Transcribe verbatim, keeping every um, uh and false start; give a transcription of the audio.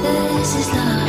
This is love.